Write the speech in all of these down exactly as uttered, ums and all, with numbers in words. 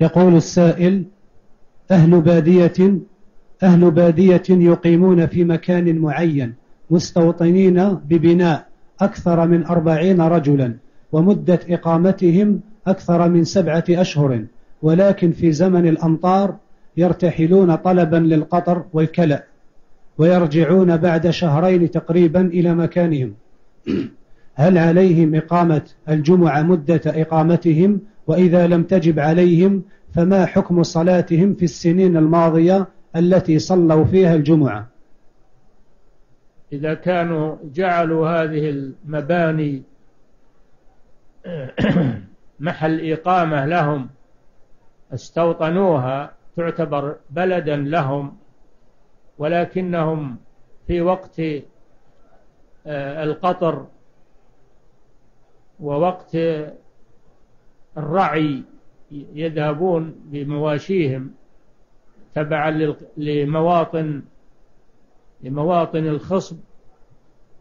يقول السائل: أهل بادية أهل بادية يقيمون في مكان معين مستوطنين ببناء أكثر من أربعين رجلا، ومدة إقامتهم أكثر من سبعة أشهر، ولكن في زمن الأمطار يرتحلون طلبا للقطر والكلأ ويرجعون بعد شهرين تقريبا إلى مكانهم، هل عليهم إقامة الجمعة مدة إقامتهم؟ وإذا لم تجب عليهم فما حكم صلاتهم في السنين الماضية التي صلوا فيها الجمعة؟ إذا كانوا جعلوا هذه المباني محل إقامة لهم، استوطنوها، تعتبر بلدا لهم، ولكنهم في وقت القطر ووقت الرعي يذهبون بمواشيهم تبعا لمواطن لمواطن الخصب،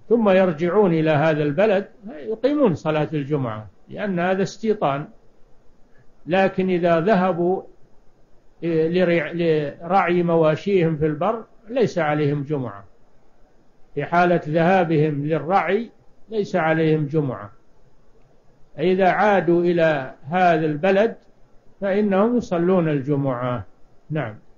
ثم يرجعون إلى هذا البلد، يقيمون صلاة الجمعة لأن هذا استيطان. لكن إذا ذهبوا لرعي مواشيهم في البر ليس عليهم جمعة، في حالة ذهابهم للرعي ليس عليهم جمعة. إذا عادوا إلى هذا البلد فإنهم يصلون الجمعة. نعم.